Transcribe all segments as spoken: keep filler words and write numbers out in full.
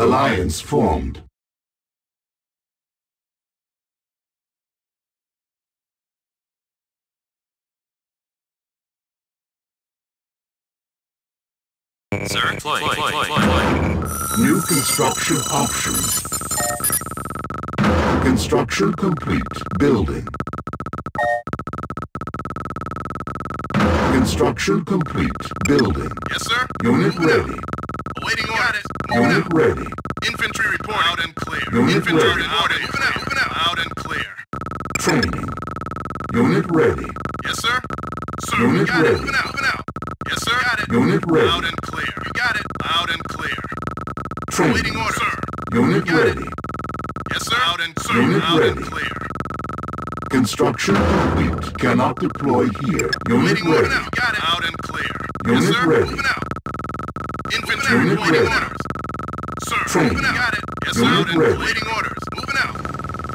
Alliance formed. Sir, deploy, deploy, deploy. New construction options. Construction complete. Building. Construction complete. Building. Yes, sir. Unit ready. Awaiting orders. Unit out. Ready. Infantry report. Out and clear. Unit Infantry ready. Report. Moving out. Moving out. Out and clear. Training. Unit ready. Yes, sir. Sir, Unit we got ready. It. Moving out. Moving out. Yes, sir. Got it. Unit ready. Out and clear. We got it. Out and clear. Training. Awaiting orders, sir. Unit ready. It. Yes, sir. Out and clear. Unit out ready. And clear. Construction complete. Cannot deploy here. Unit Waiting ready. Out. Got it. Out and clear. Unit yes, sir. Ready. Moving out. Infantry Unit ready. Orders. Sir, Training. Moving out. Got it. Yes, sir. Out and ready. Waiting orders. Moving out.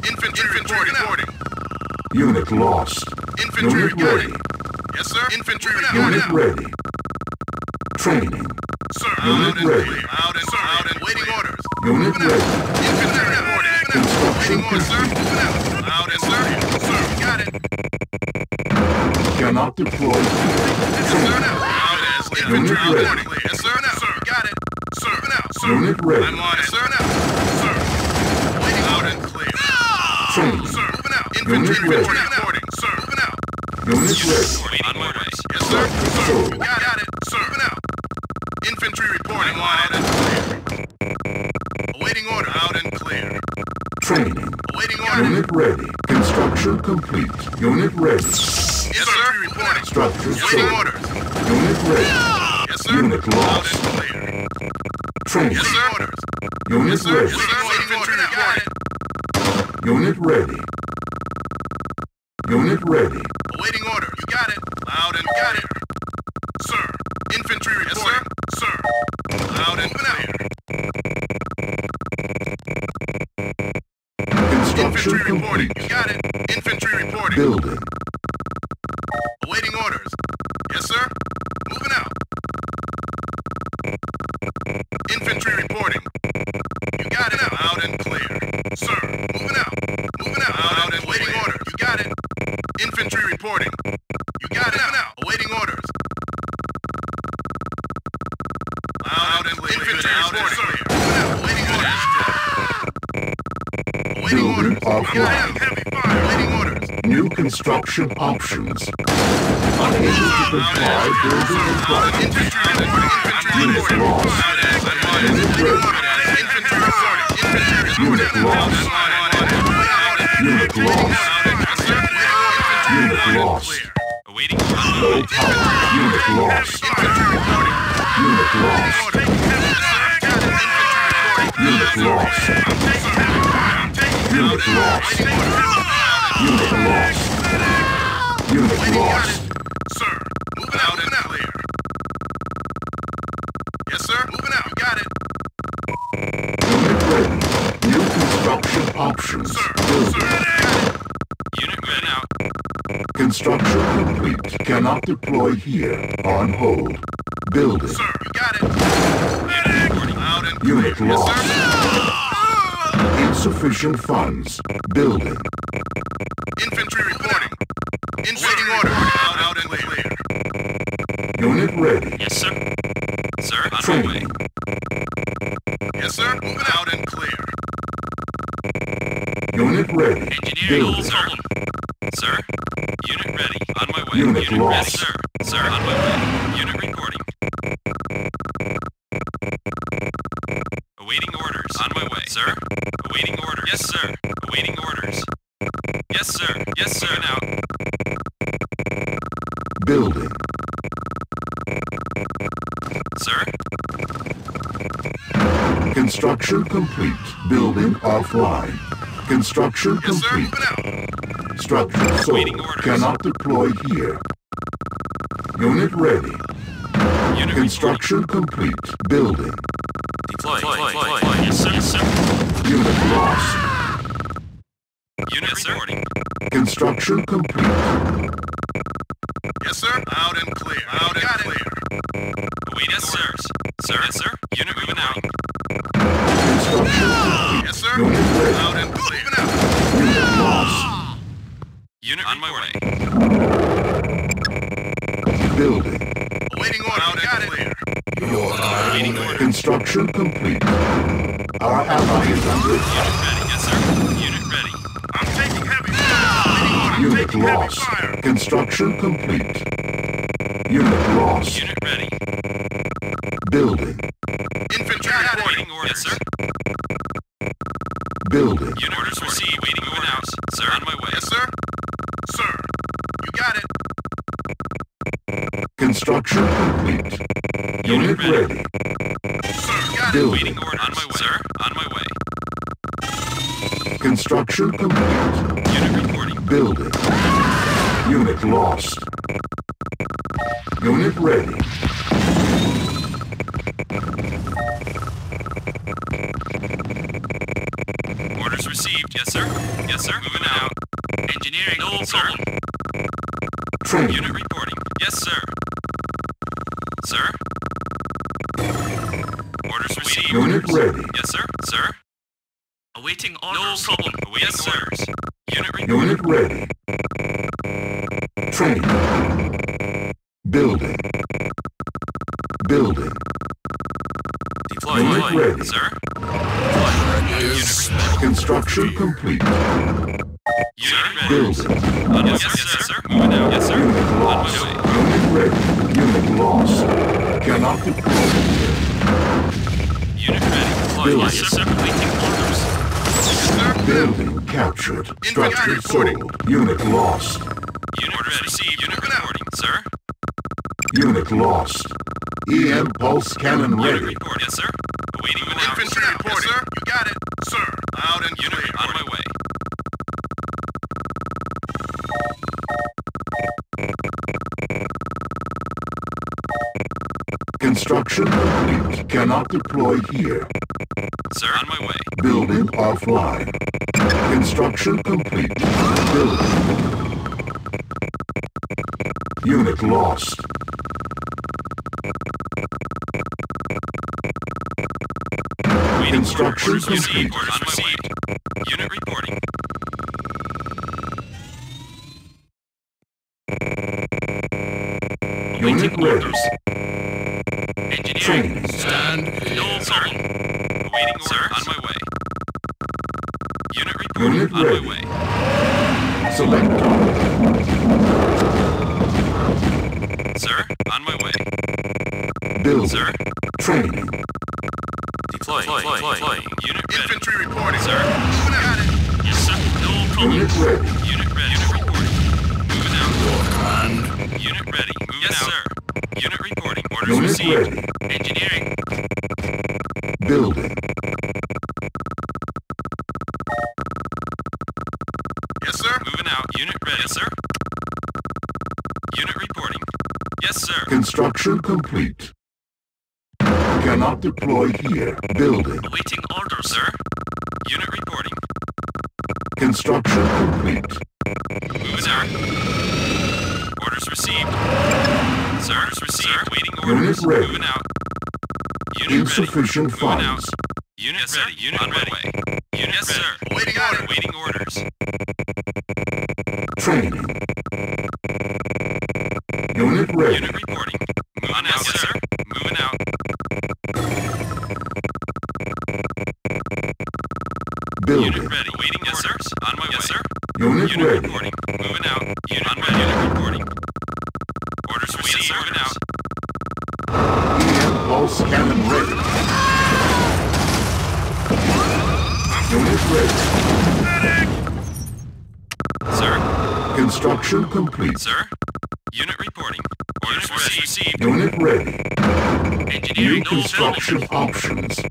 Infantry reporting. Reporting. Unit lost. Infantry Unit ready. Yes, sir. Infantry reporting. Unit ready. Training. Sir, Unit out and ready. Clear. Out and sir, out and waiting orders. Unit Moving ready. Out. Infantry reporting. Construction complete. Out. Out and sir. Cannot deploy. Yes, sir, now. Out as infantry ready. Yes, sir, now. Sir, got it. Sir, now. Sir, Unit ready. I'm on it. Yes, sir, now. Sir, waiting out and clear. No! Sir, moving out. Infantry reporting. Reporting. Sir, moving out. Unit ready. On orders. Yes, sir. Sir, got it. Sir, moving out. Infantry reporting. I'm on it. Clear. Awaiting order. Out and clear. Training. Awaiting order. Unit ready. Construction complete. Unit ready. Yes, sir. Reporting. Structure sold. Orders. Unit ready. Yeah. Yes, sir. Unit lost. Training. Yes, sir. Orders. Unit yes, sir. Ready. Yes, sir. Infantry reporting. Unit ready. Unit ready. Awaiting order. You got it. Loud and got it. Sir. Infantry reporting. Yes, sir. Sir. Loud and clear. Construction Infantry complete. Reporting. You got it. Infantry reporting. Building. Construction options. Unable to comply, building required. Unit lost. Unit ready. Unit lost. Unit lost. Unit lost. Low power. Unit lost. Unit lost. Unit lost. Unit lost. Unit lost. Unit lost. Sir, moving out and clear. Yes, sir, moving out. Got it. Unit ready. New construction options. Sir, sir, got it. Unit ready out. Construction complete. Cannot deploy here. On hold. Building. Sir, you got it. Unit out and clear. Unit lost. Yes, insufficient funds. Building. Infantry reporting. Infantry order. Out, out and clear. Unit ready. Yes, sir. Sir, on my way. Yes, sir. Moving out and clear. Unit ready. Engineering. Sir. Sir. Unit ready. On my way. Unit, Unit lost. Ready, sir. Sir, on my way. Unit recording. Awaiting orders. On my way. Sir. Awaiting orders. Yes, sir. Awaiting orders. Yes, sir. Yes, sir. Now. Building. Sir? Construction complete. Building offline. Construction yes, complete. Sir. Structure sold. Cannot deploy here. Unit ready. Unit Construction reporting. Complete. Building. Deploy. Deploy. Deploy. Deploy. Yes, sir. Yes, sir. Unit lost. Unit reporting. Construction complete. Yes, sir. Out and clear. Out and clear. Awaiting orders. Sir. Yes, sir. Unit moving out. Unit on reporting. My way. Building. Awaiting order. Got it. Your iron construction complete. Our ally is under attack. Unit ready, yes sir. Unit ready. I'm taking heavy fire. Unit I'm taking lost. Heavy fire. Construction complete. Unit lost. Unit ready. Building. Infantry reporting. Yes sir. Building. Unit orders received. Waiting to announce. Sir, on my way. Yes sir. Sir, you got it. Construction complete. Unit, Unit ready. ready. Sir, got Building. It. Waiting order on my way. Sir, on my way. Construction complete. Unit reporting. Building. Unit lost. Unit ready. Orders received. Yes, sir. Yes, sir. Moving out. Engineering. No, sir. Training. Unit reporting. Yes, sir. Sir. Orders received. Unit orders. Ready. Yes, sir. Sir. Awaiting orders. No problem. Awaiting yes, orders. Sir. Unit reporting. Unit ready. Training. Building. Building. Deploy. Unit deploy. Ready. Sir. Deploy. Construction ready. Complete. Unit building. Ready. Yes, yes, sir. Yes, sir. Moving out. Yes, sir. Unit lost. Unit ready. Unit lost. Cannot deploy. Unit ready. Deploy. Building. Yes, sir. Completing orders. Yes, building captured. Structure sold. Unit lost. Unit orders received. Unit reporting, sir. Unit lost. E M pulse cannon ready. Unit report, yes sir. Awaiting an infantry report, sir. You got it, sir. Loud and unit clear. On my way. Construction complete. Cannot deploy here. Sir, on my way. Building offline. Construction complete. Building. Unit lost. Construction complete. Orders received. Unit reporting. Unit orders. Engineering. Stand. No, sir. Awaiting orders. On my way. Unit reporting. Unit on ready. My way. Select target. Sir. On my way. Build. Sir. Training. Deploy, deploy, deploy, deploy. Unit ready. Infantry reporting, sir. Moving out. Yes, sir. No problem. Unit ready. Unit ready. Unit reporting. Moving out. Command. Unit ready. Moving yes, out. Sir. Unit reporting. Orders unit received. Ready. Engineering. Building. Yes, sir. Moving out. Unit ready, yes, sir. Unit reporting. Yes, sir. Construction complete. Cannot deploy here. Building. Awaiting order, sir. Unit reporting. Construction complete. Moving out. Orders received. Sir, orders received. Sir. Waiting orders. Unit ready. Moving out. Unit insufficient ready. Funds. Moving out. Unit yes, ready. Unit on ready. Way. Unit yes, ready. Sir. Waiting order. Waiting orders. Training. Unit ready. Unit reporting. Moving on out, yes, sir. Moving out. Building. Unit ready. Waiting, yes, sir. On my yes, way, sir. Unit, unit ready. Reporting. Moving out. Unit on my unit reporting. Orders received. Yes, moving out. E M pulse cannon ready. Unit ready. Medic! Sir. Construction complete. Sir. Unit reporting. Orders unit received. Unit ready. Engineering new construction no options.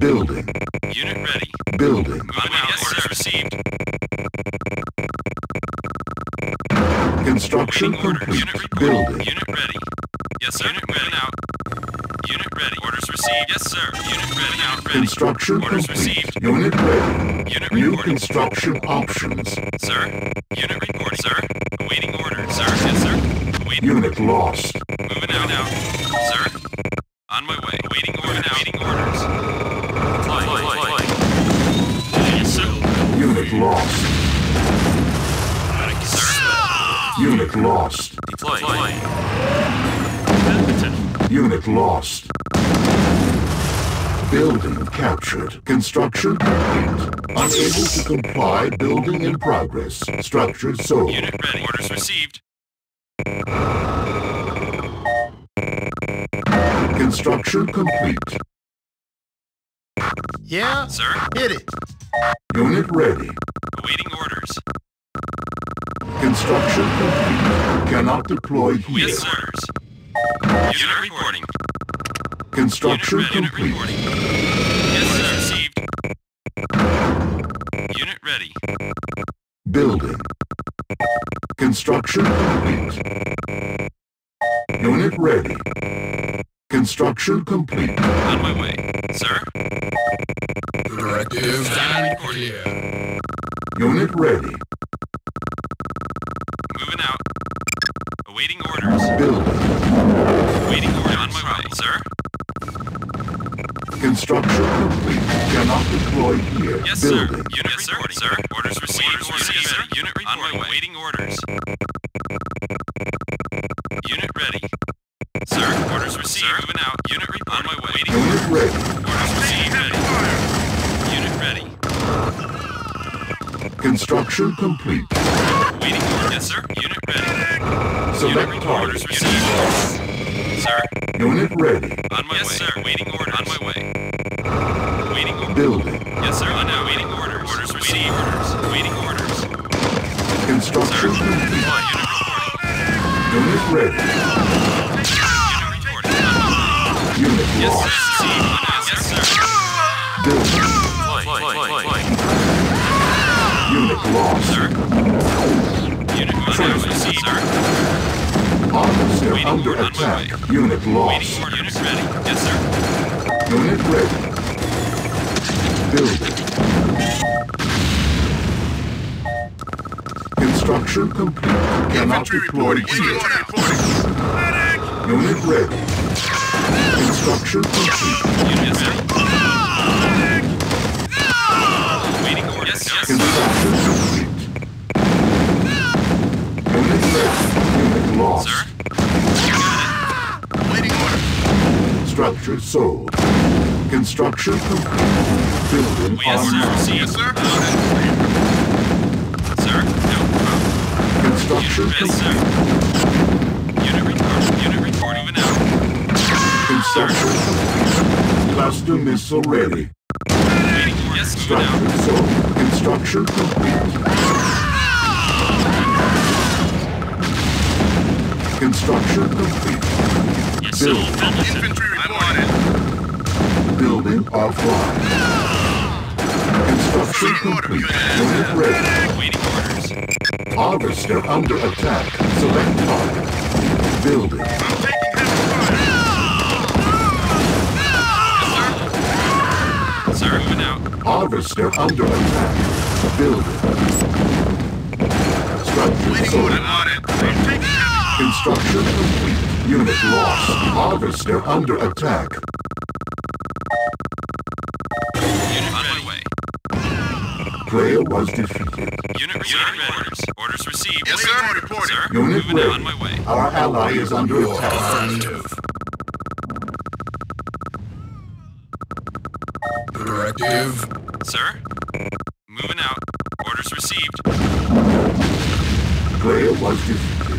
Building. Unit ready. Building. Moving out. Yes, orders sir. Received. Construction waiting complete. Orders. Unit building. Unit ready. Yes, sir. Unit ready. Out. Unit ready. Orders received. Yes, sir. Unit ready. Out. Ready. Construction orders complete. Received. Unit ready. Unit new reporting. Construction options. Sir. Unit reporting. Sir. Awaiting order. Sir. Yes, sir. Waiting. Unit lost. Moving out. Out. Sir. On my way. Awaiting order. Awaiting orders. Unit lost. Unit lost. Deploying. Deploying. Unit lost. Building captured. Construction complete. Unable to comply. Building in progress. Structure sold. Unit ready. Orders received. Construction complete. Yeah, sir. Hit it. Unit ready. Awaiting orders. Construction complete. Cannot deploy here. Yes, sirs. Unit reporting. Construction unit complete. Unit yes, sir. Received. Unit ready. Building. Construction complete. Unit ready. Construction complete. On my way, sir. Directive. Standing clear. Unit ready. Moving out. Awaiting orders. Building. Awaiting orders. On my way, sir. Construction complete. Cannot deploy here. Yes, sir. Building. Unit yes, sir. Reporting, sir. Orders received. Orders received, sir. Unit reporting. On my way. Awaiting orders. Unit ready. Sir, orders received. Sir, moving out. Unit reporting. On my way. Waiting orders. Ready. Orders received. Ready. Unit ready. Construction complete. Waiting orders. Yes, sir. Unit ready. Select unit target. Orders received. Sir. Unit ready. On my yes, way. Sir. Waiting orders. On my way. Waiting orders. Building. Yes, sir. On now. Waiting orders. Orders received. Orders. Waiting orders. Construction sir. Complete. On, unit reporting. Unit ready. Unit yes, lost. Sir. Yes, sir. Building. Fly, fly, fly, fly. Unit lost. Sir. Unit transfer. Sir. Officer waiting under attack. On unit lost. Waiting unit ready. Yes, sir. Unit ready. Building. Construction complete. Cannot deploy here. Unit ready. Construction complete. Unit ready. Waiting orders. Yes, yes, construction complete. Unit ready. Unit lost. Sir? You got it. Waiting order. Structure sold. Construction complete. Building we on sir. Yes, sir. Okay. Sir, no problem. Construction unit ready, complete. Sir. Unit reporting. Unit reporting. Even out. Construction complete. Cluster missile ready. Waiting for yes, structure sold. Construction complete. Construction complete. Yes, building. So infantry reported. Building offline. Construction complete. Unit ready. Waiting orders. Harvester under attack. Select target. Building. I'm taking heavy fire. Sir, moving out. Harvester under attack. Building. Structure waiting sold. Order audit. Construction complete. Unit lost. Harvester under attack. Unit on my way. Player was defeated. Unit received. Orders. Orders received. Yes, sir. Reporting. Sir. Unit moving ready. On my way. Our ally is under attack. Affirmative. Directive. Sir? Moving out. Orders received. Player was defeated.